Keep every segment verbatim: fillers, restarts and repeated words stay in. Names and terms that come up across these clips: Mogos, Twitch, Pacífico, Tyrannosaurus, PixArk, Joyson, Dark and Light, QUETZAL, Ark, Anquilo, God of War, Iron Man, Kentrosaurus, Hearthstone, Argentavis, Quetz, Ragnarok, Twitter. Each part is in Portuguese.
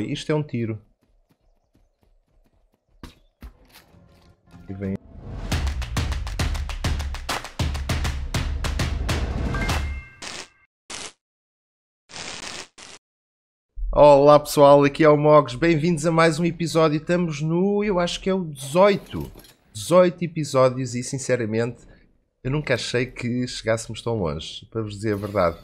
Isto é um tiro. E vem. Olá pessoal, aqui é o Mogos, bem-vindos a mais um episódio. Estamos no, eu acho que é o dezoito, dezoito episódios e sinceramente eu nunca achei que chegássemos tão longe, para vos dizer a verdade.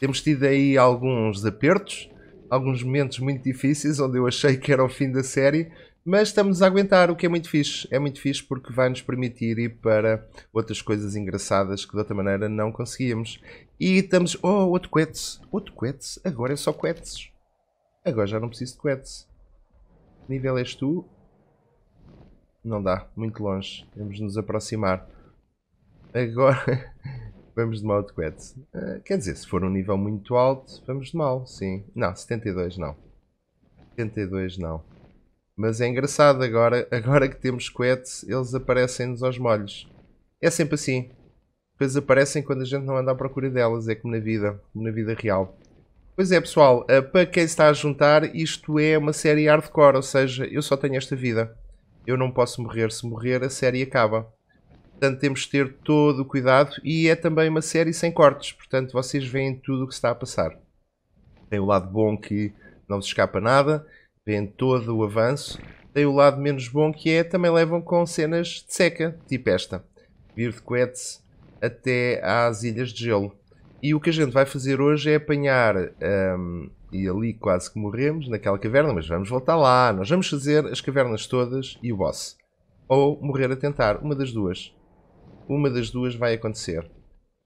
Temos tido aí alguns apertos, alguns momentos muito difíceis onde eu achei que era o fim da série, mas estamos a aguentar, o que é muito fixe. É muito fixe porque vai nos permitir ir para outras coisas engraçadas que de outra maneira não conseguíamos. E estamos... Oh, outro Quetz. Outro Quetz. Agora é só Quetzes. Agora já não preciso de Quetz. Que nível és tu? Não dá. Muito longe. Temos de nos aproximar. Agora... Vamos de mal de Quetz. Uh, quer dizer, se for um nível muito alto, vamos de mal, sim. Não, setenta e dois não. setenta e dois não. Mas é engraçado, agora, agora que temos Quetz, eles aparecem-nos aos molhos. É sempre assim. Depois aparecem quando a gente não anda à procura delas, é como na vida, como na vida real. Pois é, pessoal, uh, para quem está a juntar, isto é uma série hardcore, ou seja, eu só tenho esta vida. Eu não posso morrer, se morrer a série acaba. Portanto, temos de ter todo o cuidado e é também uma série sem cortes. Portanto, vocês veem tudo o que está a passar. Tem o lado bom que não se escapa nada, veem todo o avanço. Tem o lado menos bom que é, também levam com cenas de seca, tipo esta. Vir de Quetz até às Ilhas de Gelo. E o que a gente vai fazer hoje é apanhar... Hum, e ali quase que morremos naquela caverna, mas vamos voltar lá. Nós vamos fazer as cavernas todas e o boss. Ou morrer a tentar, uma das duas. Uma das duas vai acontecer.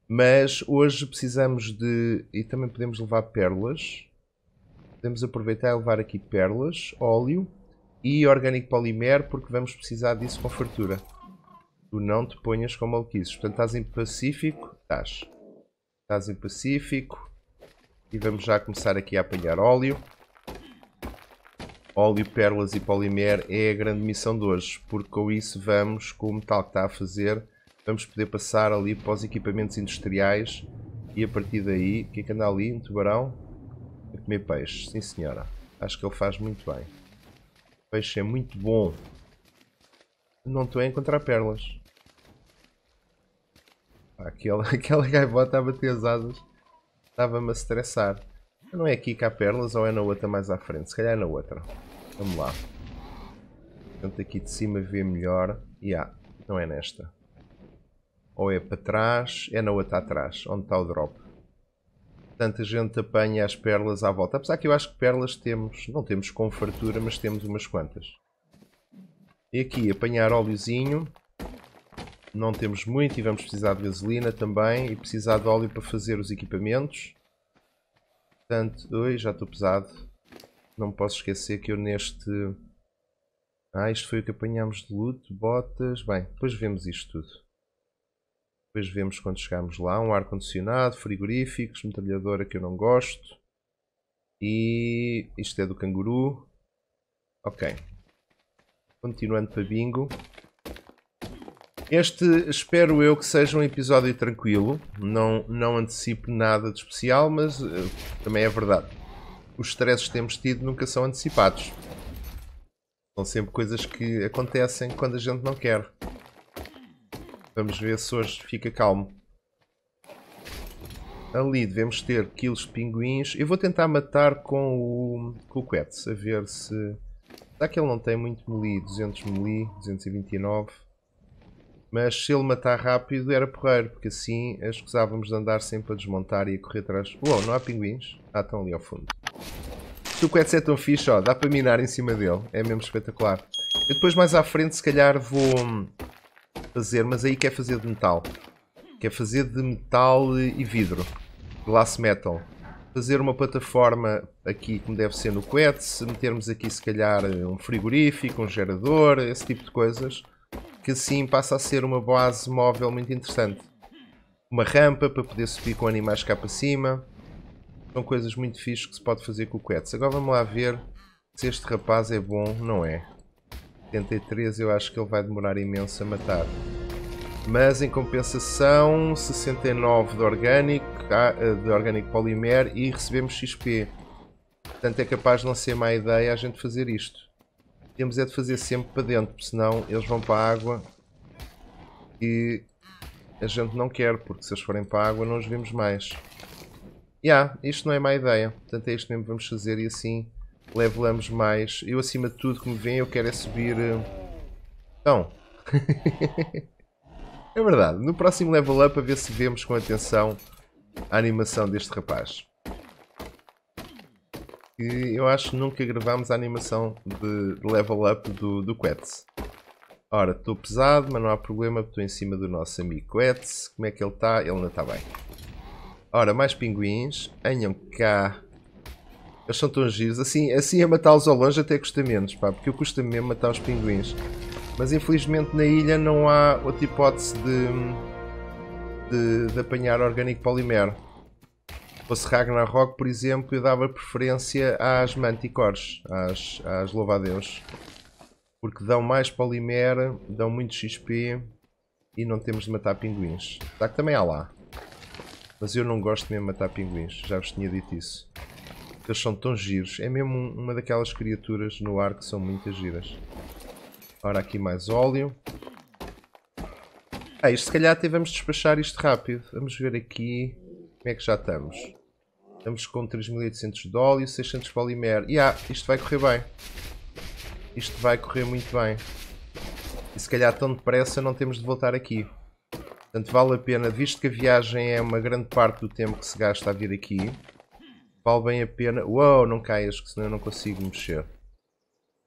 Mas hoje precisamos de... E também podemos levar pérolas. Podemos aproveitar e levar aqui pérolas, óleo e orgânico polimer, porque vamos precisar disso com fartura. Tu não te ponhas com maluquices. Portanto, estás em Pacífico? Estás. Estás em Pacífico. E vamos já começar aqui a apanhar óleo. Óleo, pérolas e polimer é a grande missão de hoje. Porque com isso vamos, com o metal que está a fazer... Vamos poder passar ali para os equipamentos industriais e a partir daí... O que é que anda ali? Um tubarão? A comer peixe. Sim senhora. Acho que ele faz muito bem. O peixe é muito bom. Não estou a encontrar pérolas. Ah, aquela, aquela gaivota a bater as asas. Estava-me a estressar. Não é aqui que há pérolas ou é na outra mais à frente? Se calhar é na outra. Vamos lá. Portanto aqui de cima vê melhor. E ah, não é nesta. Ou é para trás, é na outra atrás, onde está o drop. Portanto, a gente apanha as pérolas à volta. Apesar que eu acho que pérolas temos, não temos com fartura, mas temos umas quantas. E aqui, apanhar óleozinho. Não temos muito e vamos precisar de gasolina também. E precisar de óleo para fazer os equipamentos. Portanto, ui, já estou pesado. Não posso esquecer que eu neste... Ah, isto foi o que apanhámos de luto, botas... Bem, depois vemos isto tudo. Depois vemos quando chegarmos lá, um ar-condicionado, frigoríficos, metralhadora que eu não gosto. E isto é do canguru. Ok. Continuando para bingo. Este espero eu que seja um episódio tranquilo. Não, não antecipo nada de especial, mas uh, também é verdade. Os stresses que temos tido nunca são antecipados. São sempre coisas que acontecem quando a gente não quer. Vamos ver se hoje fica calmo. Ali devemos ter quilos de pinguins. Eu vou tentar matar com o, com o Quetz. A ver se... Será que ele não tem muito melee? duzentos melee, duzentos e vinte e nove. Mas se ele matar rápido era porreiro. Porque assim escusávamos de andar sempre a desmontar e a correr atrás. Uou, não há pinguins? Ah, estão ali ao fundo. Se o Quetz é tão fixe, ó, dá para minar em cima dele. É mesmo espetacular. Eu depois mais à frente se calhar vou... fazer, mas aí quer fazer de metal. Quer fazer de metal e vidro. Glass metal. Fazer uma plataforma aqui como deve ser no Quetz. Metermos aqui se calhar um frigorífico, um gerador, esse tipo de coisas. Que assim passa a ser uma base móvel muito interessante. Uma rampa para poder subir com animais cá para cima. São coisas muito fixas que se pode fazer com o Quetz. Agora vamos lá ver se este rapaz é bom ou não é. setenta e três, eu acho que ele vai demorar imenso a matar. Mas em compensação, sessenta e nove de orgânico, de orgânico polimer e recebemos X P. Portanto, é capaz de não ser má ideia a gente fazer isto. Temos é de fazer sempre para dentro, porque senão eles vão para a água e a gente não quer, porque se eles forem para a água não os vemos mais. E yeah, isto não é má ideia, portanto é isto mesmo que vamos fazer e assim levelamos mais. Eu acima de tudo, como veem, eu quero é subir... Então... É verdade, no próximo level up a ver se vemos com atenção a animação deste rapaz. E eu acho que nunca gravámos a animação de level up do, do Quetz. Ora, estou pesado, mas não há problema, estou em cima do nosso amigo Quetz. Como é que ele está? Ele não está bem. Ora, mais pinguins. Anham cá. Eles são tão giros. Assim, assim a matá-los ao longe até custa menos, pá, porque custa mesmo matar os pinguins. Mas infelizmente na ilha não há outra hipótese de, de, de apanhar orgânico polimero. Se fosse Ragnarok, por exemplo, eu dava preferência às manticores, às, às louva-a-Deus. Porque dão mais polimero, dão muito X P e não temos de matar pinguins. Tá que também há lá. Mas eu não gosto mesmo de matar pinguins, já vos tinha dito isso. Eles são tão giros, é mesmo uma daquelas criaturas no ar que são muitas giras. Ora, aqui mais óleo. Ah, isto se calhar até vamos despachar isto rápido. Vamos ver aqui como é que já estamos. Estamos com três mil e oitocentos de óleo, seiscentos de polimero. E ah, isto vai correr bem. Isto vai correr muito bem. E se calhar tão depressa não temos de voltar aqui. Portanto, vale a pena, visto que a viagem é uma grande parte do tempo que se gasta a vir aqui. Vale bem a pena... Uou, não caias, que senão eu não consigo mexer.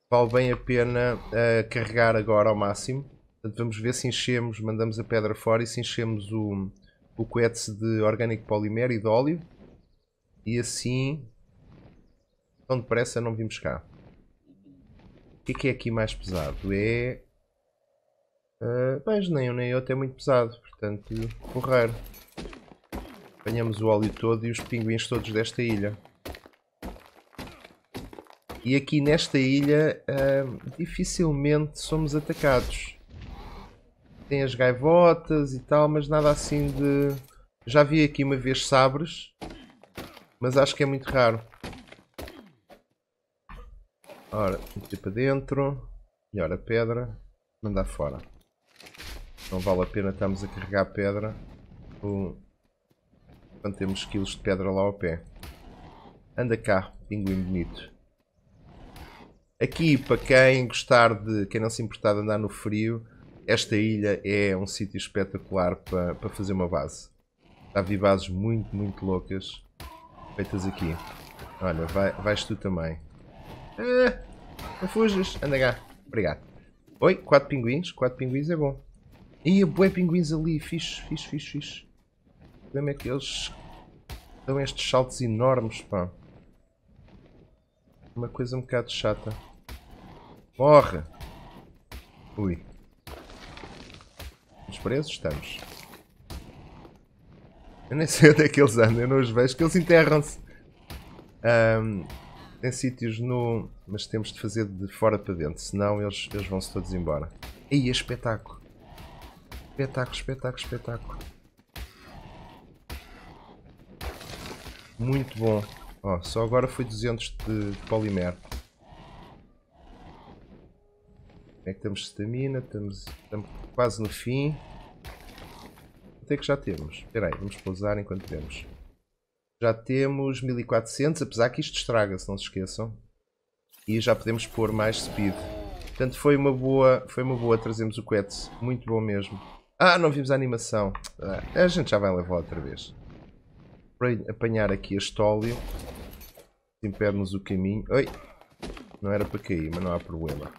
Vale bem a pena uh, carregar agora ao máximo. Portanto, vamos ver se enchemos, mandamos a pedra fora e se enchemos o, o coete de orgânico polimero e de óleo. E assim, tão depressa não vimos cá. O que é que é aqui mais pesado? É... Uh, mas nem eu nem eu até muito pesado, portanto, correr. Apanhamos o óleo todo e os pinguins todos desta ilha. E aqui nesta ilha, uh, dificilmente somos atacados. Tem as gaivotas e tal, mas nada assim de... Já vi aqui uma vez sabres, mas acho que é muito raro. Ora, meter para dentro. Melhor a pedra. Mandar fora. Não vale a pena estarmos a carregar pedra. Quando temos quilos de pedra lá ao pé. Anda cá, pinguim bonito. Aqui, para quem gostar de... Quem não se importar de andar no frio, esta ilha é um sítio espetacular para, para fazer uma base. Já vi bases muito, muito loucas feitas aqui. Olha, vai, vais tu também. Ah, não fujas. Anda cá. Obrigado. Oi, quatro pinguins. quatro pinguins é bom. Ih, bué pinguins ali. Fixe, fixe, fixe, fixe. O problema é que eles dão estes saltos enormes, pá. Uma coisa um bocado chata. Morre! Ui. Os presos estamos. Eu nem sei onde é que eles andam, eu não os vejo, que eles enterram-se. Um, tem sítios no... Mas temos de fazer de fora para dentro, senão eles, eles vão-se todos embora. Ei, é espetáculo! Espetáculo, espetáculo, espetáculo. Muito bom. Oh, só agora foi duzentos de, de polimero. Como é que estamos de estamina? Estamos, estamos quase no fim. Até que já temos. Espera aí, vamos pousar enquanto temos. Já temos mil e quatrocentos, apesar que isto estraga-se, não se esqueçam. E já podemos pôr mais speed. Portanto, foi uma boa, foi uma boa trazermos o Quetz. Muito bom mesmo. Ah, não vimos a animação. Ah, a gente já vai levar outra vez. Para apanhar aqui este óleo. Impede-nos o caminho. Oi! Não era para cair, mas não há problema.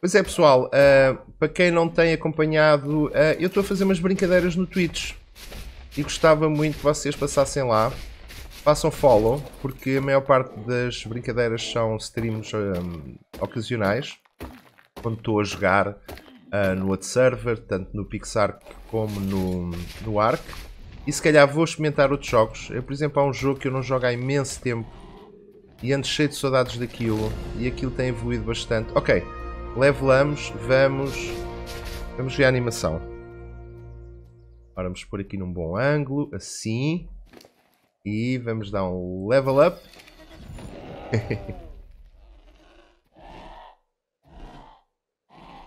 Pois é, pessoal. Uh, para quem não tem acompanhado, uh, eu estou a fazer umas brincadeiras no Twitch. E gostava muito que vocês passassem lá. Façam follow, porque a maior parte das brincadeiras são streams um, ocasionais. Quando estou a jogar uh, no outro server, tanto no PixArk como no, no Ark. E se calhar vou experimentar outros jogos. Eu, por exemplo, há um jogo que eu não jogo há imenso tempo. E ando cheio de saudades daquilo. E aquilo tem evoluído bastante. Ok. Levelamos. Vamos... Vamos ver a animação. Ora, vamos pôr aqui num bom ângulo. Assim. E vamos dar um level up.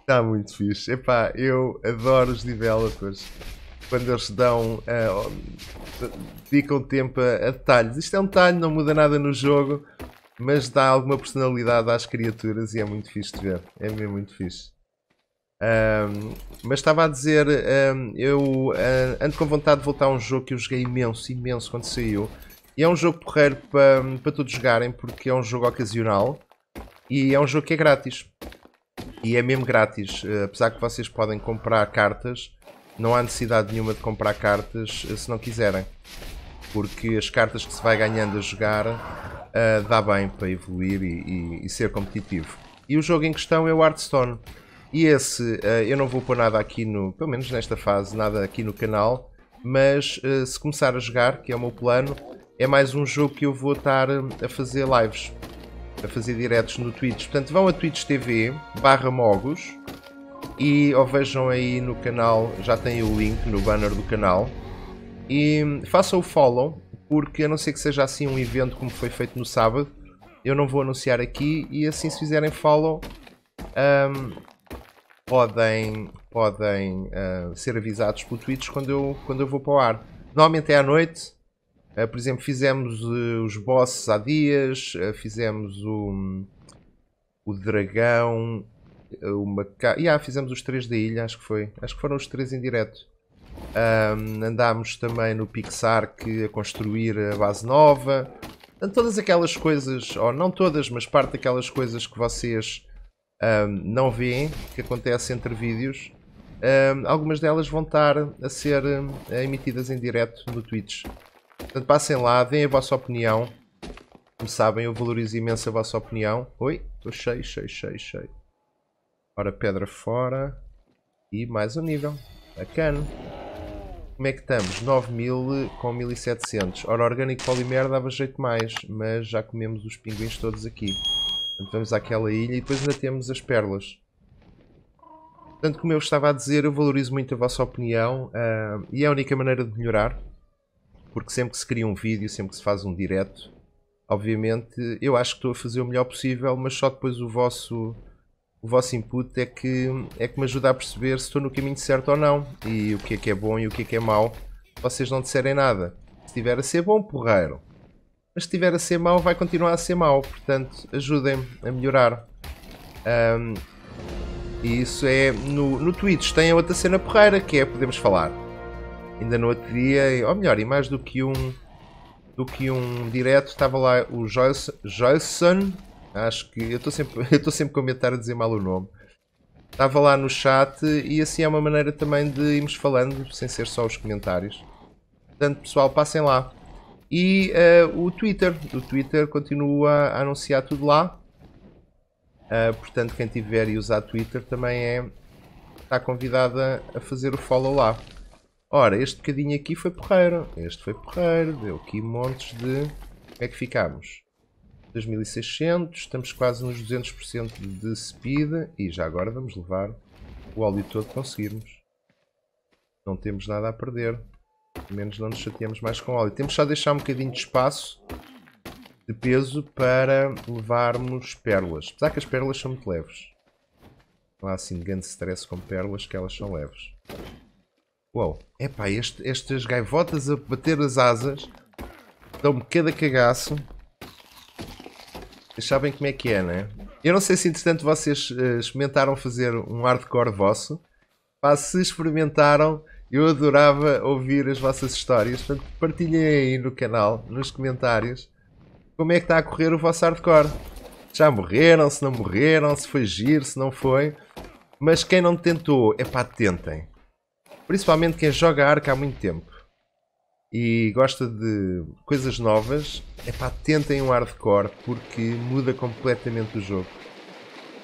Está muito fixe. Epá, eu adoro os developers quando eles dão, uh, dedicam tempo a, a detalhes. Isto é um detalhe, não muda nada no jogo, mas dá alguma personalidade às criaturas e é muito fixe de ver. É mesmo muito fixe. Um, mas estava a dizer, um, eu uh, ando com vontade de voltar a um jogo que eu joguei imenso, imenso quando saiu. E é um jogo porreiro para, para todos jogarem, porque é um jogo ocasional e é um jogo que é grátis. E é mesmo grátis, apesar que vocês podem comprar cartas, não há necessidade nenhuma de comprar cartas se não quiserem, porque as cartas que se vai ganhando a jogar uh, dá bem para evoluir e, e, e ser competitivo. E o jogo em questão é o Hearthstone, e esse uh, eu não vou pôr nada aqui, no, pelo menos nesta fase, nada aqui no canal, mas uh, se começar a jogar, que é o meu plano, é mais um jogo que eu vou estar a fazer lives. A fazer diretos no Twitch, portanto vão a twitch ponto tv barra mogos e ou vejam aí no canal, já tem o link no banner do canal, e façam o follow, porque a não ser que seja assim um evento como foi feito no sábado, eu não vou anunciar aqui, e assim se fizerem follow um, podem, podem uh, ser avisados pelo Twitch quando eu, quando eu vou para o ar. Normalmente é à noite. Uh, por exemplo, fizemos uh, os bosses há dias, uh, fizemos o, um, o dragão, o macaco... Yeah, fizemos os três da ilha, acho que foi. Acho que foram os três em direto. Um, andámos também no PixArk a construir a base nova. Portanto, todas aquelas coisas, ou não todas, mas parte daquelas coisas que vocês um, não veem, que acontece entre vídeos, um, algumas delas vão estar a ser um, emitidas em direto no Twitch. Portanto, passem lá, deem a vossa opinião. Como sabem, eu valorizo imenso a vossa opinião. Oi, estou cheio, cheio, cheio, cheio. Ora, pedra fora. E mais um nível. Bacana. Como é que estamos? nove mil com mil e setecentos. Ora, orgânico polimero dava jeito mais, mas já comemos os pinguins todos aqui. Portanto, vamos àquela ilha e depois ainda temos as pérolas. Portanto, como eu estava a dizer, eu valorizo muito a vossa opinião uh, e é a única maneira de melhorar. Porque sempre que se cria um vídeo, sempre que se faz um direto, obviamente eu acho que estou a fazer o melhor possível, mas só depois o vosso, o vosso input é que, é que me ajuda a perceber se estou no caminho certo ou não, e o que é que é bom e o que é que é mau. Vocês não disserem nada. Se estiver a ser bom, porreiro. Mas se estiver a ser mau, vai continuar a ser mau. Portanto, ajudem-me a melhorar. Um, e isso é... No, no Twitch tem a outra cena porreira, que é podemos falar. Ainda no outro dia, ou melhor, e mais do que um do que um direto, estava lá o Joyson, Joyson acho que eu estou sempre, eu estou sempre com medo de estar a dizer mal o nome, estava lá no chat, e assim é uma maneira também de irmos falando, sem ser só os comentários. Portanto, pessoal, passem lá. E uh, o Twitter, o Twitter continua a anunciar tudo lá, uh, portanto quem tiver e usar Twitter também é, está convidada a fazer o follow lá. Ora, este bocadinho aqui foi porreiro, este foi porreiro, deu aqui montes de... Como é que ficámos? dois mil e seiscentos, estamos quase nos duzentos por cento de speed, e já agora vamos levar o óleo todo que conseguirmos. Não temos nada a perder, pelo menos não nos chateamos mais com óleo. Temos só de deixar um bocadinho de espaço, de peso, para levarmos pérolas. Apesar que as pérolas são muito leves. Não há assim grande stress com pérolas, que elas são leves. Uau, epá, este, estas gaivotas a bater as asas dão-me cada cagaço. Vocês sabem como é que é, não é? Eu não sei se entretanto vocês uh, experimentaram fazer um hardcore vosso. Pá, se experimentaram, eu adorava ouvir as vossas histórias. Portanto, partilhem aí no canal, nos comentários, como é que está a correr o vosso hardcore. Já morreram, se não morreram, se foi giro, se não foi. Mas quem não tentou, epá, tentem. Principalmente quem joga Ark há muito tempo e gosta de coisas novas, é pá, tentem um hardcore, porque muda completamente o jogo.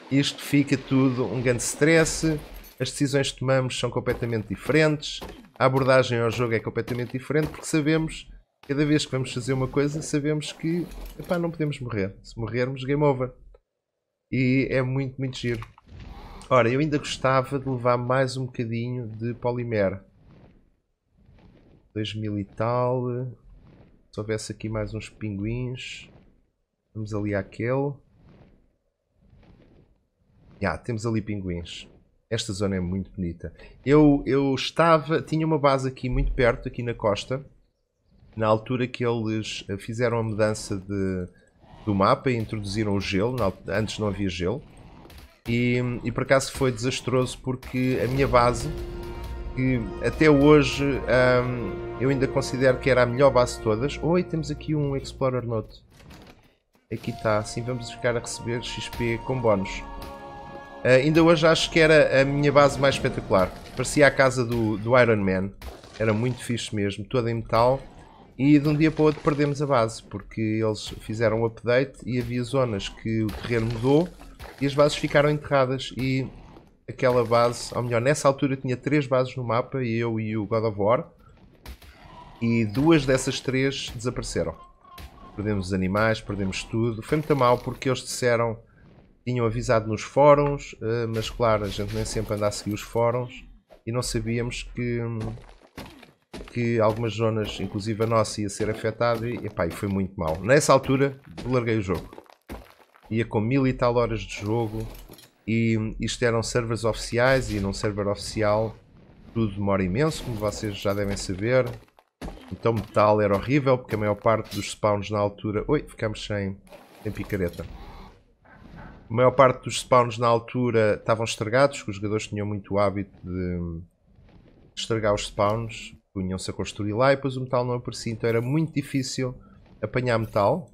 Isto fica tudo um grande stress, as decisões que tomamos são completamente diferentes, a abordagem ao jogo é completamente diferente, porque sabemos, cada vez que vamos fazer uma coisa, sabemos que epá, não podemos morrer. Se morrermos, game over. E é muito, muito giro. Ora, eu ainda gostava de levar mais um bocadinho de polimero. dois mil e tal. Se houvesse aqui mais uns pinguins. Temos ali aquele. Yeah, temos ali pinguins. Esta zona é muito bonita. Eu, eu estava... Tinha uma base aqui muito perto, aqui na costa. Na altura que eles fizeram a mudança de, do mapa e introduziram o gelo. Antes não havia gelo. E, e por acaso foi desastroso porque a minha base, que até hoje hum, eu ainda considero que era a melhor base de todas. Oi, temos aqui um Explorer Note. Aqui está. Assim vamos ficar a receber X P com bónus. Uh, ainda hoje acho que era a minha base mais espetacular. Parecia a casa do, do Iron Man. Era muito fixe mesmo, toda em metal. E de um dia para o outro perdemos a base, porque eles fizeram um update e havia zonas que o terreno mudou e as bases ficaram enterradas. E aquela base, ou melhor, nessa altura tinha três bases no mapa, eu e o God of War. E duas dessas três desapareceram. Perdemos os animais, perdemos tudo. Foi muito mal porque eles disseram... Tinham avisado nos fóruns, mas claro, a gente nem sempre anda a seguir os fóruns e não sabíamos que, que algumas zonas, inclusive a nossa, ia ser afetada e, epá, e foi muito mal. Nessa altura, larguei o jogo. Ia com mil e tal horas de jogo e isto eram servers oficiais e num server oficial tudo demora imenso, como vocês já devem saber. Então metal era horrível porque a maior parte dos spawns na altura... Oi, ficámos sem, sem picareta. A maior parte dos spawns na altura estavam estragados, porque os jogadores tinham muito hábito de estragar os spawns, punham-se a construir lá e depois o metal não aparecia, então era muito difícil apanhar metal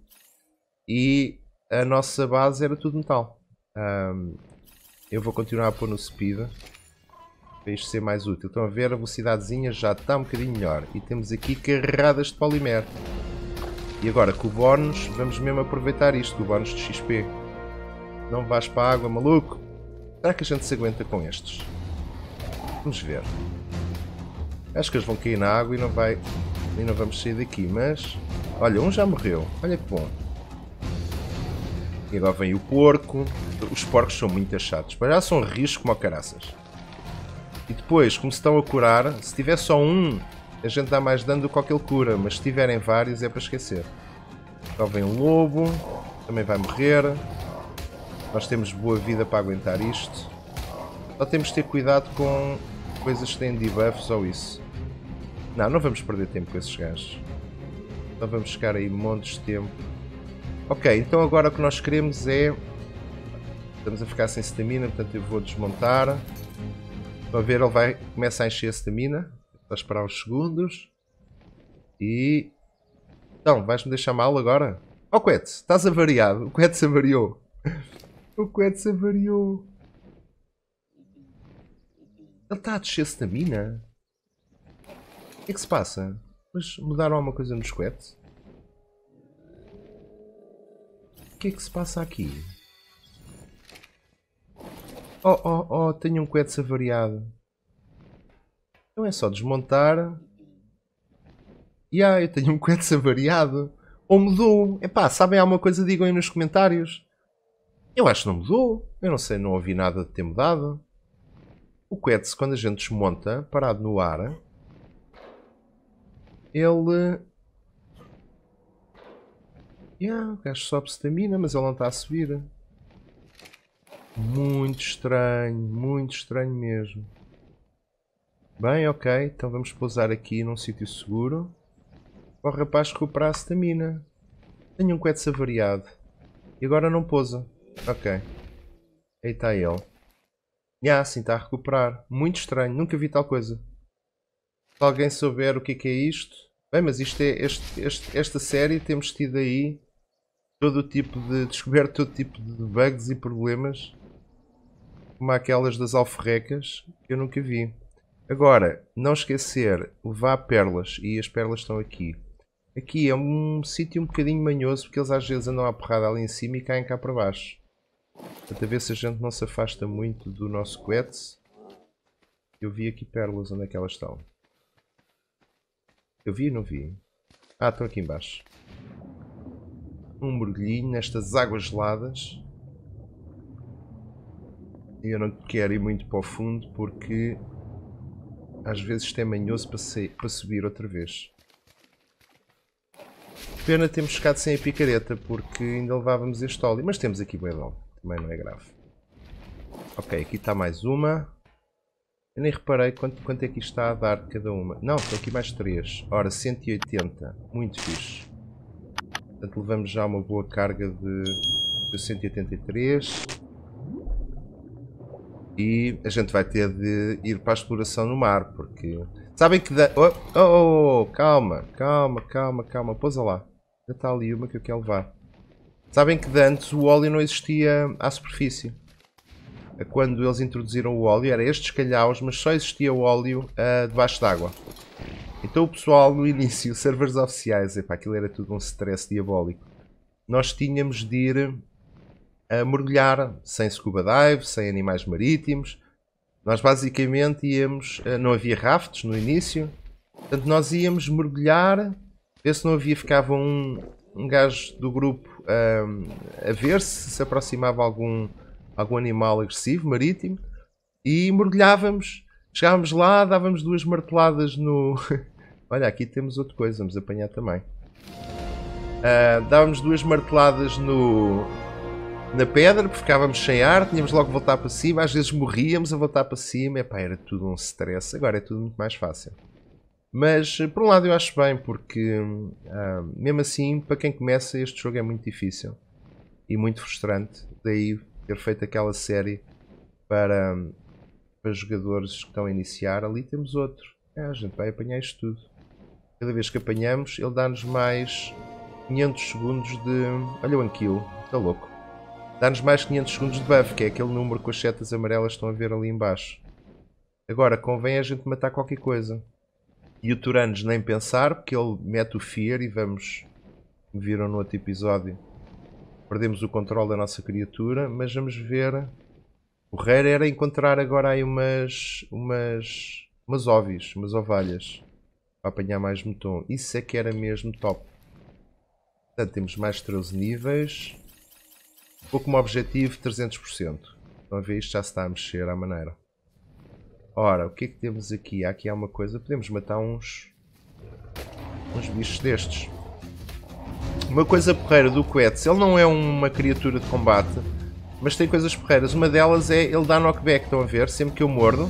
e a nossa base era tudo metal. Um, eu vou continuar a pôr no speed para isto ser mais útil. Estão a ver, a velocidadezinha já está um bocadinho melhor e temos aqui carradas de polimero. E agora com o bónus vamos mesmo aproveitar isto, o bónus de X P. Não vais para a água, maluco. Será que a gente se aguenta com estes? Vamos ver. Acho que eles vão cair na água e não, vai... e não vamos sair daqui, mas... Olha, um já morreu. Olha que bom. E agora vem o porco. Os porcos são muito achados. Mas já são rios como caraças. E depois, como se estão a curar, se tiver só um, a gente dá mais dano do que aquele cura. Mas se tiverem vários é para esquecer. Agora vem um lobo. Também vai morrer. Nós temos boa vida para aguentar isto. Só temos de ter cuidado com coisas que têm debuffs ou isso. Não, não vamos perder tempo com esses gajos. Não vamos ficar aí montes de tempo. Ok, então agora o que nós queremos é... Estamos a ficar sem stamina, portanto eu vou desmontar. Estão a ver, ele vai... começa a encher a stamina. Vou esperar uns segundos. E... Então, vais-me deixar mal agora? Oh Quetz, estás avariado. O Quetz avariou. O Quetzal variou. Ele está a descer stamina? O que é que se passa? Mas mudaram alguma coisa nos Quetzal? O que é que se passa aqui? Oh, oh, oh, tenho um Quetzal variado. Então é só desmontar. E ah, eu tenho um Quetzal variado. Ou mudou? Epá, sabem alguma coisa? Digam aí nos comentários. Eu acho que não mudou. Eu não sei, não ouvi nada de ter mudado. O Quetz, quando a gente desmonta, parado no ar, ele... Yeah, o gajo sobe stamina, mas ele não está a subir. Muito estranho, muito estranho mesmo. Bem, ok, então vamos pousar aqui num sítio seguro para o rapaz recuperar a stamina. Tenho um Quetz avariado. E agora não pousa. Ok. Aí está ele. Ah, sim, está a recuperar. Muito estranho. Nunca vi tal coisa. Se alguém souber o que é, que é isto... Bem, mas isto é, este, este, esta série temos tido aí todo o tipo de... Descoberto todo tipo de bugs e problemas. Como aquelas das alforrecas que eu nunca vi. Agora, não esquecer, levar pérolas. E as pérolas estão aqui. Aqui é um sítio um bocadinho manhoso porque eles às vezes andam à porrada ali em cima e caem cá para baixo. Para ver se a gente não se afasta muito do nosso Quetz. Eu vi aqui pérolas, onde é que elas estão? Eu vi e não vi. Ah, estão aqui em baixo. Um mergulhinho nestas águas geladas. E eu não quero ir muito para o fundo porque às vezes isto é manhoso para, sair, para subir outra vez. Pena termos chegado sem a picareta, porque ainda levávamos este óleo. Mas temos aqui boedão, também não é grave. Ok, aqui está mais uma. Eu nem reparei quanto, quanto é que isto está a dar de cada uma. Não, tem aqui mais três. Ora, cento e oitenta. Muito fixe. Portanto, levamos já uma boa carga de, de cento e oitenta e três. E a gente vai ter de ir para a exploração no mar, porque... Sabem que da... Oh, oh, oh, calma, calma, calma, calma. Pousa lá. Já está ali uma que eu quero levar. Sabem que de antes o óleo não existia à superfície. Quando eles introduziram o óleo, era estes calhaus, mas só existia o óleo uh, debaixo d'água. Então o pessoal, no início, servers oficiais, epá, aquilo era tudo um stress diabólico. Nós tínhamos de ir a mergulhar, sem scuba dive, sem animais marítimos. Nós basicamente íamos, uh, não havia rafts no início, portanto nós íamos mergulhar, ver se não havia, ficava um, um gajo do grupo uh, a ver se se aproximava algum... algum animal agressivo, marítimo, e mergulhávamos. Chegávamos lá, dávamos duas marteladas no... Olha, aqui temos outra coisa, vamos apanhar também. Uh, dávamos duas marteladas no... na pedra, porque ficávamos sem ar, tínhamos logo que voltar para cima, às vezes morríamos a voltar para cima. Epá, era tudo um stress, agora é tudo muito mais fácil. Mas, por um lado, eu acho bem, porque uh, mesmo assim, para quem começa, este jogo é muito difícil e muito frustrante. Daí... ter feito aquela série para, para jogadores que estão a iniciar. Ali temos outro. É, a gente vai apanhar isto tudo. Cada vez que apanhamos, ele dá-nos mais quinhentos segundos de... Olha o Anquilo, está louco. Dá-nos mais quinhentos segundos de buff, que é aquele número com as setas amarelas que estão a ver ali em baixo. Agora, convém a gente matar qualquer coisa. E o Turanos nem pensar, porque ele mete o Fear e vamos... Me viram no outro episódio. Perdemos o controle da nossa criatura, mas vamos ver... O rei era encontrar agora aí umas... Umas... Umas ovis, umas ovalhas. Para apanhar mais meton. Isso é que era mesmo top. Portanto, temos mais treze níveis. Ficou como objetivo trezentos por cento. Estão a ver? Isto já se está a mexer à maneira. Ora, o que é que temos aqui? Aqui há uma coisa. Podemos matar uns... Uns bichos destes. Uma coisa porreira do Quetz, ele não é uma criatura de combate, mas tem coisas porreiras. Uma delas é ele dá knockback, estão a ver? Sempre que eu mordo,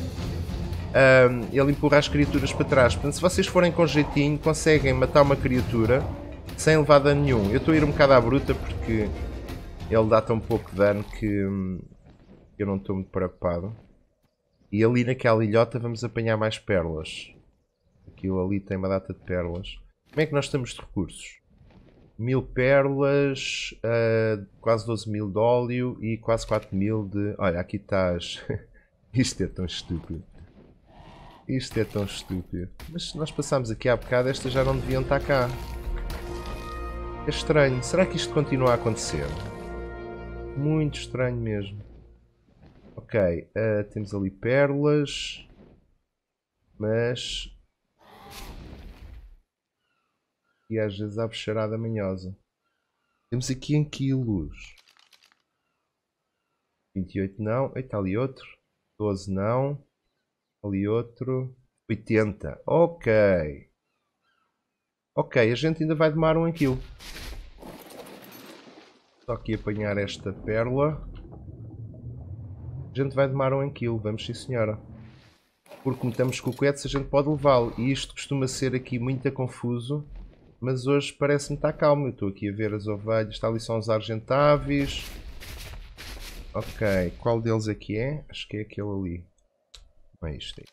ele empurra as criaturas para trás. Portanto, se vocês forem com jeitinho, conseguem matar uma criatura sem levar dano nenhum. Eu estou a ir um bocado à bruta porque ele dá tão pouco dano que eu não estou muito preocupado. E ali naquela ilhota vamos apanhar mais pérolas. Aquilo ali tem uma data de pérolas. Como é que nós estamos de recursos? mil pérolas, uh, quase doze mil de óleo e quase quatro mil de... Olha, aqui estás... Isto é tão estúpido. Isto é tão estúpido. Mas nós passámos aqui há bocado, estas já não deviam estar cá. É estranho. Será que isto continua a acontecer? Muito estranho mesmo. Ok, uh, temos ali pérolas. Mas... E às vezes há bicharada manhosa. Temos aqui em quilos. vinte e oito não. Eita, ali outro. doze não. Ali outro. oitenta. Ok. Ok, a gente ainda vai domar um em quilo. Só aqui apanhar esta pérola. A gente vai domar um em quilo. Vamos sim senhora. Porque como estamos com o Quetz, a gente pode levá-lo. E isto costuma ser aqui muito confuso. Mas hoje parece-me estar calmo. Eu estou aqui a ver as ovelhas. Está ali só uns Argentavis. Ok. Qual deles aqui é? Acho que é aquele ali. Não é isto aí.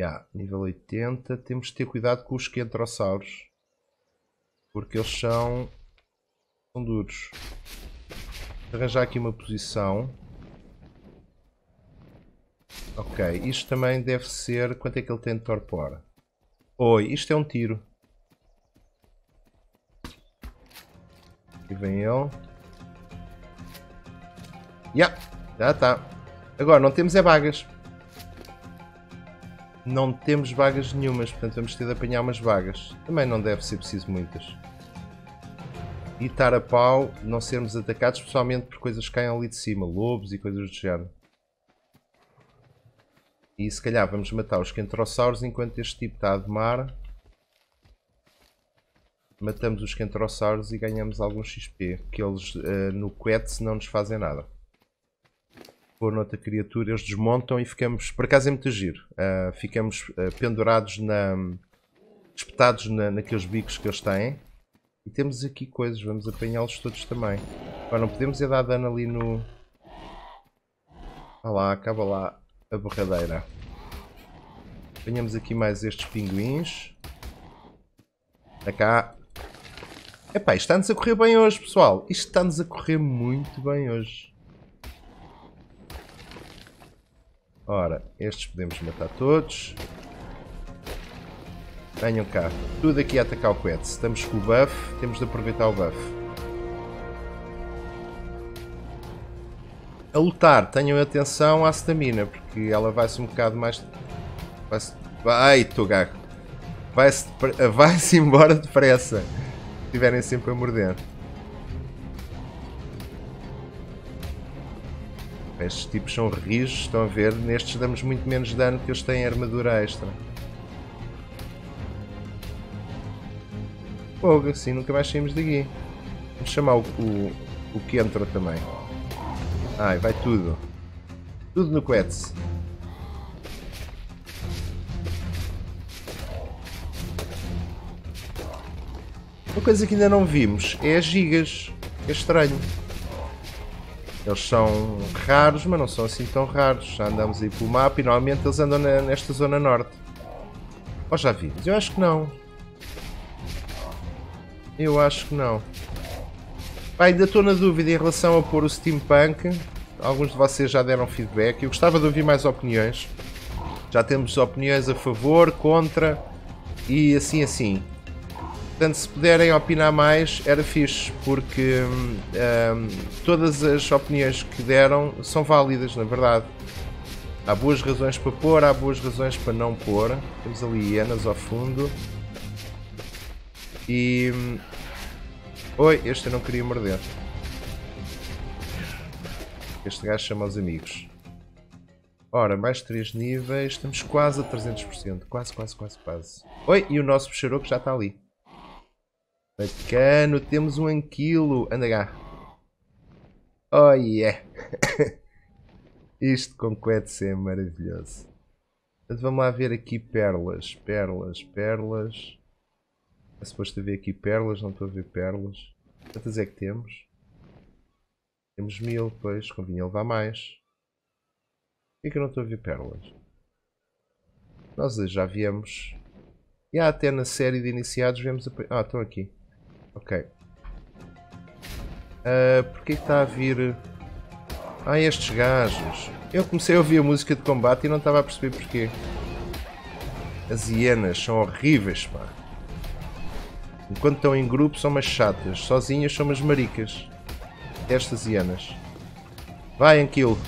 Yeah, nível oitenta. Temos de ter cuidado com os Kentrosaurus. Porque eles são... São duros. Vou arranjar aqui uma posição. Ok. Isto também deve ser... Quanto é que ele tem de torpor? Oi, isto é um tiro. Aqui vem ele. Yeah, já está. Agora, não temos é vagas. Não temos vagas nenhumas, portanto vamos ter de apanhar umas vagas. Também não deve ser preciso muitas. E estar a pau, não sermos atacados, especialmente por coisas que caem ali de cima. Lobos e coisas do género. E se calhar vamos matar os Kentrosaurus enquanto este tipo está a domar. matamos os Kentrosaurus e ganhamos algum X P, que eles uh, no Quetz não nos fazem nada. Por noutra criatura eles desmontam e ficamos, por acaso é muito giro, uh, ficamos uh, pendurados, na, espetados na, naqueles bicos que eles têm. E temos aqui coisas, vamos apanhá-los todos também. Agora não podemos ir dar dano ali no... Ah lá, acaba lá a borradeira. Apanhamos aqui mais estes pinguins. Para cá. Epá, isto está-nos a correr bem hoje, pessoal. Isto está-nos a correr muito bem hoje. Ora, estes podemos matar todos. Venham cá. Tudo aqui a atacar o Quetz. Estamos com o buff, temos de aproveitar o buff. A lutar, tenham atenção à stamina, porque ela vai-se um bocado mais... Vai-se... Ai, tô gago. Vai-se vai-se embora depressa. Se estiverem sempre a morder. Estes tipos são rijos, estão a ver? Nestes damos muito menos dano que eles têm armadura extra. Fogo, assim nunca mais saímos daqui. Vamos chamar o, o, o Kentro também. Ai, vai tudo. Tudo no Quetz. Uma coisa que ainda não vimos é as gigas. É estranho. Eles são raros, mas não são assim tão raros. Já andamos aí pelo mapa e normalmente eles andam na, nesta zona norte. Ou já vimos? Eu acho que não. Eu acho que não. Pá, ainda estou na dúvida em relação a pôr o steampunk. Alguns de vocês já deram feedback. Eu gostava de ouvir mais opiniões. Já temos opiniões a favor, contra e assim assim. Portanto, se puderem opinar mais, era fixe. Porque hum, todas as opiniões que deram são válidas, na verdade. Há boas razões para pôr, há boas razões para não pôr. Temos ali hienas ao fundo. E... Oi, este eu não queria morder. Este gajo chama os amigos. Ora, mais três níveis. Estamos quase a trezentos por cento. Quase, quase, quase, quase. Oi, e o nosso peixaroco já está ali. Bacano, temos um anquilo. Anda cá. Oh yeah. Isto com Quetz é maravilhoso. Mas vamos lá ver aqui pérolas. Pérolas, pérolas... É suposto haver aqui pérolas, não estou a ver pérolas. Quantas é que temos? Temos mil, pois convinha levar mais. Por que é que eu não estou a ver pérolas? Nós já viemos. E há até na série de iniciados vemos a... Ah, estão aqui. Ok. Uh, Porquê é que está a vir... Ah, estes gajos. Eu comecei a ouvir a música de combate e não estava a perceber porquê. As hienas são horríveis, pá. Enquanto estão em grupo são umas chatas, sozinhas são umas maricas. Estas hienas. Vai, Anquilo.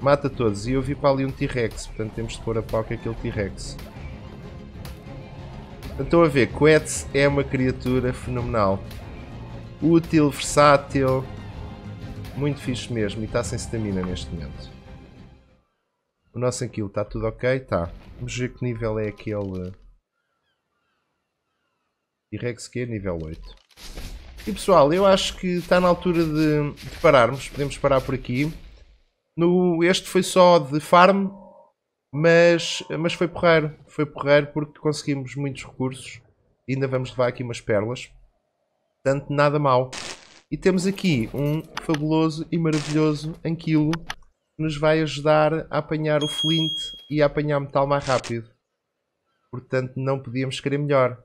Mata todos. E eu vi para ali um T-Rex, portanto temos de pôr a pau com aquele T-Rex. Estão a ver, Quetz é uma criatura fenomenal. Útil, versátil. Muito fixe mesmo e está sem stamina neste momento. O nosso Anquilo está tudo ok? Está. Vamos ver que nível é aquele... T-Rex que é nível oito. E pessoal, eu acho que está na altura de, de pararmos. Podemos parar por aqui. No, este foi só de farm, mas, mas foi porreiro. Foi porreiro porque conseguimos muitos recursos. E ainda vamos levar aqui umas pérolas. Portanto, nada mal. E temos aqui um fabuloso e maravilhoso anquilo que nos vai ajudar a apanhar o flint e a apanhar metal mais rápido. Portanto, não podíamos querer melhor.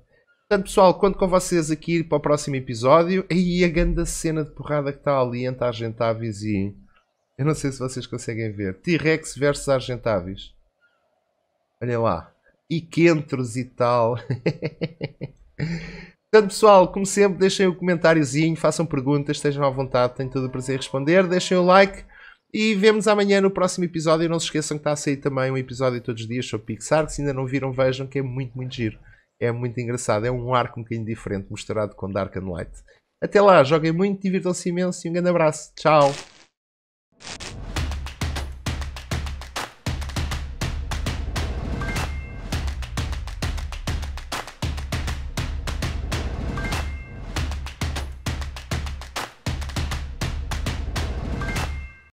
Portanto, pessoal, conto com vocês aqui para o próximo episódio. E a grande cena de porrada que está ali entre Argentavis e... Eu não sei se vocês conseguem ver. T-Rex versus Argentavis. Olhem lá. E Quentros e tal. Portanto, pessoal, como sempre, deixem o um comentáriozinho, façam perguntas, estejam à vontade. Tenho todo o prazer em responder. Deixem o like. E vemos amanhã no próximo episódio. Não se esqueçam que está a sair também um episódio todos os dias sobre PixArk. Se ainda não viram, vejam que é muito, muito giro. É muito engraçado, é um arco um bocadinho diferente, misturado com Dark and Light. Até lá, joguem muito, divirtam-se imenso e um grande abraço. Tchau!